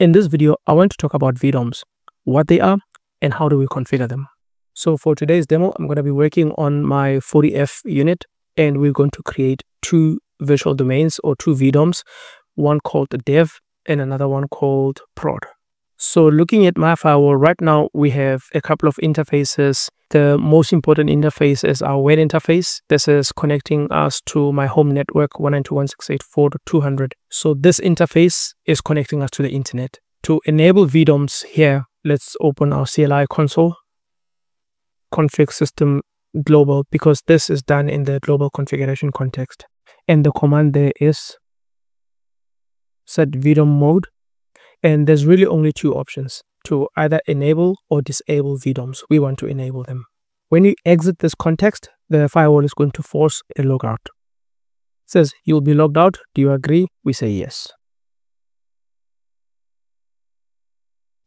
In this video, I want to talk about VDOMs, what they are, and how do we configure them. So for today's demo, I'm going to be working on my 40F unit, and we're going to create two virtual domains or two VDOMs, one called dev and another one called prod. So looking at my firewall right now, we have a couple of interfaces. The most important interface is our WAN interface. This is connecting us to my home network 192.168.4.200. So this interface is connecting us to the internet. To enable VDOMs here, let's open our CLI console, config system global, because this is done in the global configuration context. And the command there is set VDOM mode. And there's really only two options: to either enable or disable VDOMs. We want to enable them. When you exit this context, the firewall is going to force a logout. It says, "You'll be logged out. Do you agree?" We say yes.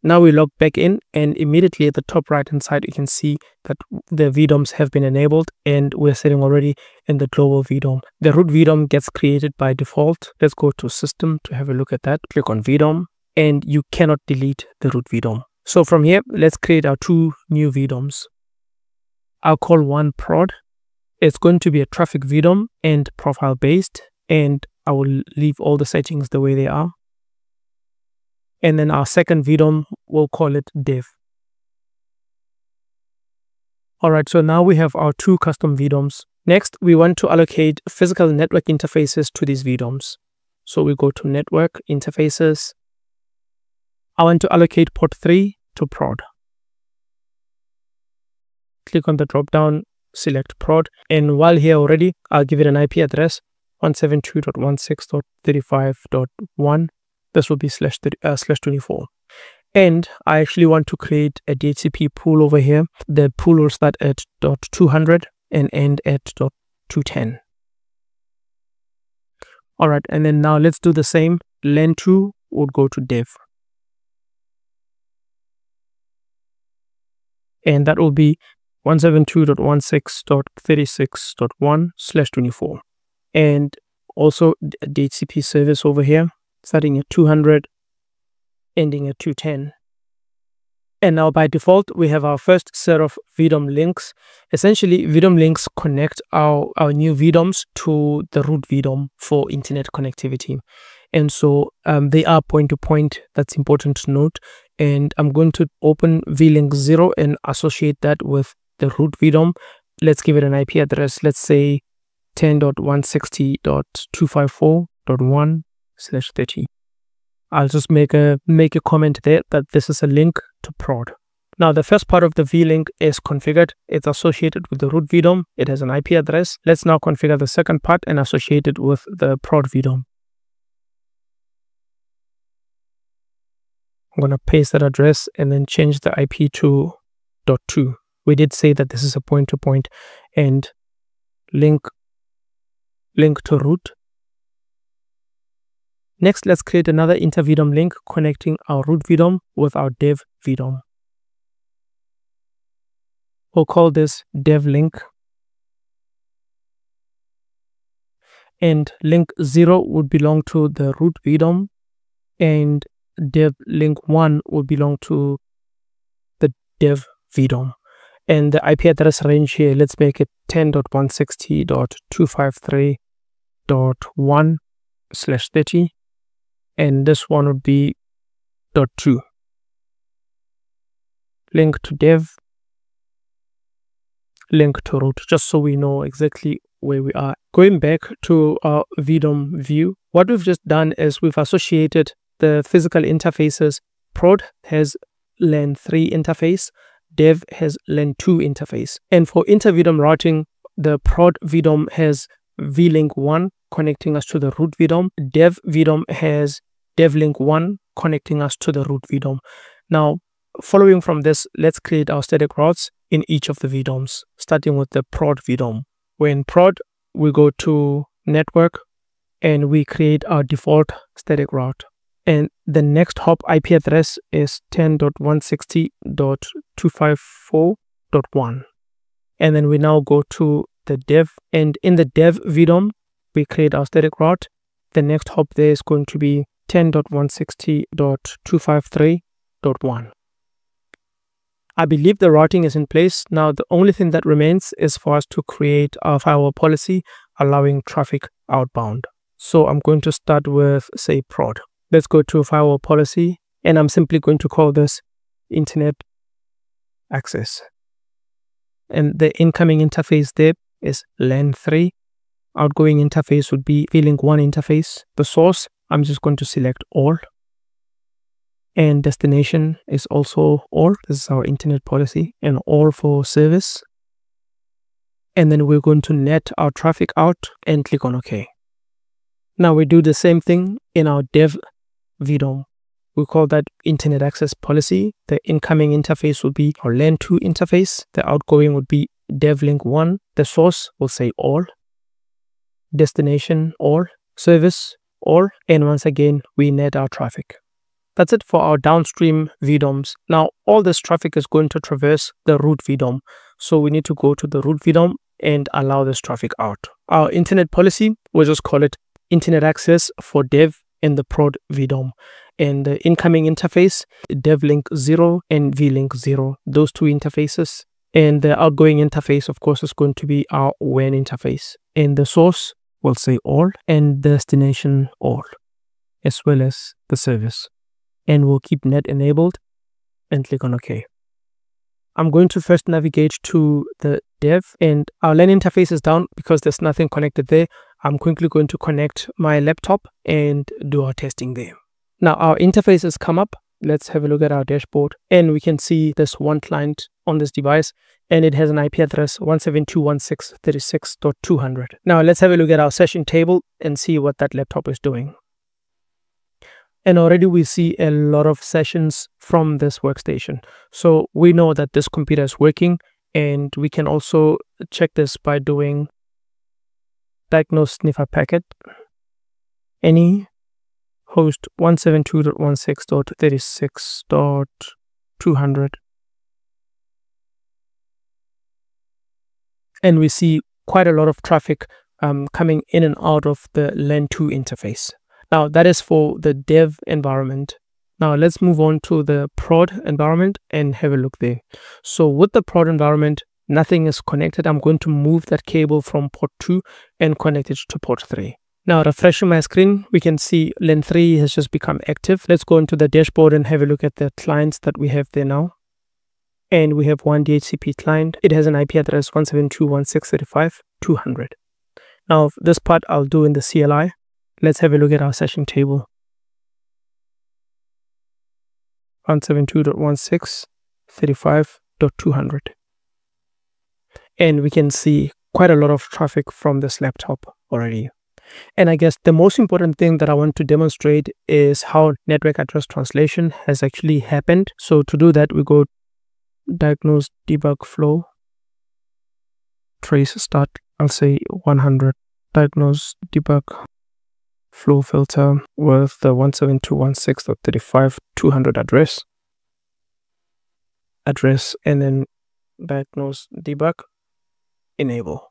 Now we log back in, and immediately at the top right-hand side, you can see that the VDOMs have been enabled, and we're sitting already in the global VDOM. The root VDOM gets created by default. Let's go to System to have a look at that. Click on VDOM. And you cannot delete the root VDOM. So from here, let's create our two new VDOMs. I'll call one prod. It's going to be a traffic VDOM and profile based, and I will leave all the settings the way they are. And then our second VDOM, we'll call it dev. All right, so now we have our two custom VDOMs. Next, we want to allocate physical network interfaces to these VDOMs. So we go to network interfaces. I want to allocate port 3 to prod. Click on the drop down, select prod, and while here already, I'll give it an IP address 172.16.35.1. This will be /24. And I actually want to create a DHCP pool over here. The pool will start at .200 and end at .210. All right, and then now let's do the same. LAN2 would go to dev. And that will be 172.16.36.1/24. And also a DHCP service over here, starting at 200, ending at 210. And now by default, we have our first set of VDOM links. Essentially, VDOM links connect our new VDOMs to the root VDOM for internet connectivity. And so they are point-to-point. That's important to note. And I'm going to open VLink0 and associate that with the root VDOM. Let's give it an IP address. Let's say 10.160.254.1/30. I'll just make a comment there that this is a link to prod. Now, the first part of the VLink is configured. It's associated with the root VDOM. It has an IP address. Let's now configure the second part and associate it with the prod VDOM. I'm going to paste that address and then change the IP to .2. We did say that this is a point-to-point and link to root. Next, let's create another inter-VDOM link connecting our root VDOM with our dev VDOM. We'll call this DevLink. And link 0 would belong to the root VDOM, and DevLink1 will belong to the dev VDOM. And the IP address range here, let's make it 10.160.253.1/30. And this one would be .2. Link to dev, link to root, just so we know exactly where we are. Going back to our VDOM view, what we've just done is we've associated the physical interfaces. Prod has LAN3 interface, dev has LAN2 interface. And for inter-VDOM routing, the prod VDOM has VLink1 connecting us to the root VDOM. Dev VDOM has DevLink1 connecting us to the root VDOM. Now, following from this, let's create our static routes in each of the VDOMs, starting with the prod VDOM. When prod, we go to network and we create our default static route. And the next hop IP address is 10.160.254.1. And then we now go to the dev, and in the dev VDOM, we create our static route. The next hop there is going to be 10.160.253.1. I believe the routing is in place. Now the only thing that remains is for us to create our firewall policy allowing traffic outbound. So I'm going to start with, say, prod. Let's go to firewall policy, and I'm simply going to call this internet access. And the incoming interface there is LAN3. Outgoing interface would be VLink1 interface. The source, I'm just going to select all. And destination is also all. This is our internet policy, and all for service. And then we're going to net our traffic out and click on OK. Now we do the same thing in our dev VDOM. We call that internet access policy. The incoming interface would be our LAN2 interface. The outgoing would be DevLink1. The source will say all. Destination all. Service all. And once again, we net our traffic. That's it for our downstream VDOMs. Now, all this traffic is going to traverse the root VDOM. So we need to go to the root VDOM and allow this traffic out. Our internet policy, we'll just call it internet access for dev and the prod VDOM. And the incoming interface, DevLink0 and VLink0, those two interfaces. And the outgoing interface, of course, is going to be our WAN interface. And the source, we'll say all, and destination all, as well as the service. And we'll keep net enabled and click on OK. I'm going to first navigate to the dev, and our LAN interface is down because there's nothing connected there. I'm quickly going to connect my laptop and do our testing there. Now our interface has come up. Let's have a look at our dashboard, and we can see there's one client on this device, and it has an IP address 172.168.36.200. Now let's have a look at our session table and see what that laptop is doing. And already we see a lot of sessions from this workstation. So we know that this computer is working, and we can also check this by doing diagnose sniffer packet any host 172.168.36.200. And we see quite a lot of traffic coming in and out of the LAN2 interface. Now that is for the dev environment. Now let's move on to the prod environment and have a look there. So with the prod environment, nothing is connected. I'm going to move that cable from port 2 and connect it to port 3. Now refreshing my screen, we can see LAN3 has just become active. Let's go into the dashboard and have a look at the clients that we have there now. And we have one DHCP client. It has an IP address 172.168.35.200. Now this part I'll do in the CLI. Let's have a look at our session table. 172.168.35.200. And we can see quite a lot of traffic from this laptop already. And I guess the most important thing that I want to demonstrate is how network address translation has actually happened. So to do that, we go diagnose debug flow, trace start, I'll say 100, diagnose debug flow filter with the 172.168.35.200 address, and then diagnose debug enable.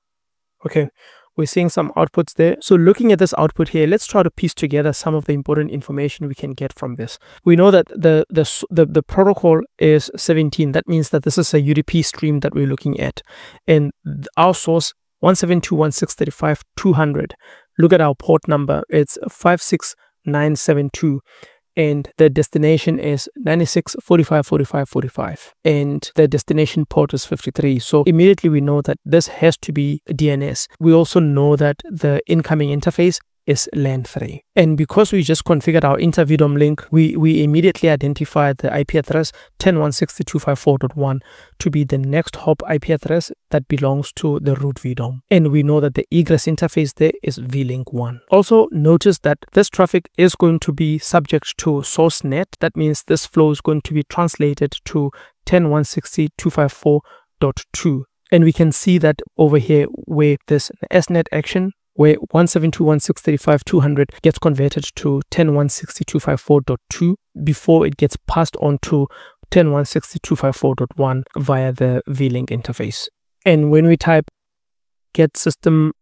Okay, we're seeing some outputs there. So looking at this output here, let's try to piece together some of the important information we can get from this. We know that the protocol is 17. That means that this is a UDP stream that we're looking at, and our source 172.168.35.200. Look at our port number, it's 56972, and the destination is 96.45.45.45, and the destination port is 53. So immediately we know that this has to be DNS. We also know that the incoming interface is LAN3, and because we just configured our inter VDOM link, we immediately identified the IP address 10.160.254.1 to be the next hop IP address that belongs to the root VDOM, and we know that the egress interface there is VLink1. Also notice that this traffic is going to be subject to source net. That means this flow is going to be translated to 10.160.254.2, and we can see that over here where this SNET action, where 172.168.35.200 gets converted to 10.160.254.2 before it gets passed on to 10.160.254.1 via the VLink interface. And when we type get system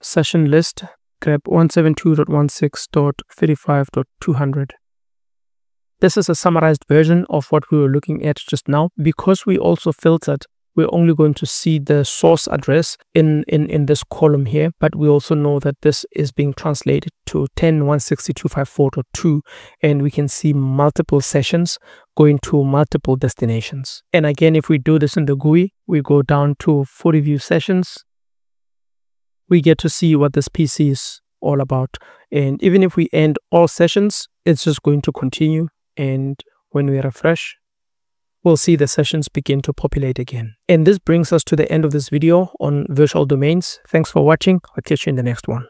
session list grep 172.16.35.200. This is a summarized version of what we were looking at just now. Because we also filtered, we're only going to see the source address in this column here, but we also know that this is being translated to 10.162.54.2, and we can see multiple sessions going to multiple destinations. And again, if we do this in the GUI, we go down to 40 view sessions. We get to see what this PC is all about. And even if we end all sessions, it's just going to continue. And when we refresh, we'll see the sessions begin to populate again. And this brings us to the end of this video on virtual domains. Thanks for watching. I'll catch you in the next one.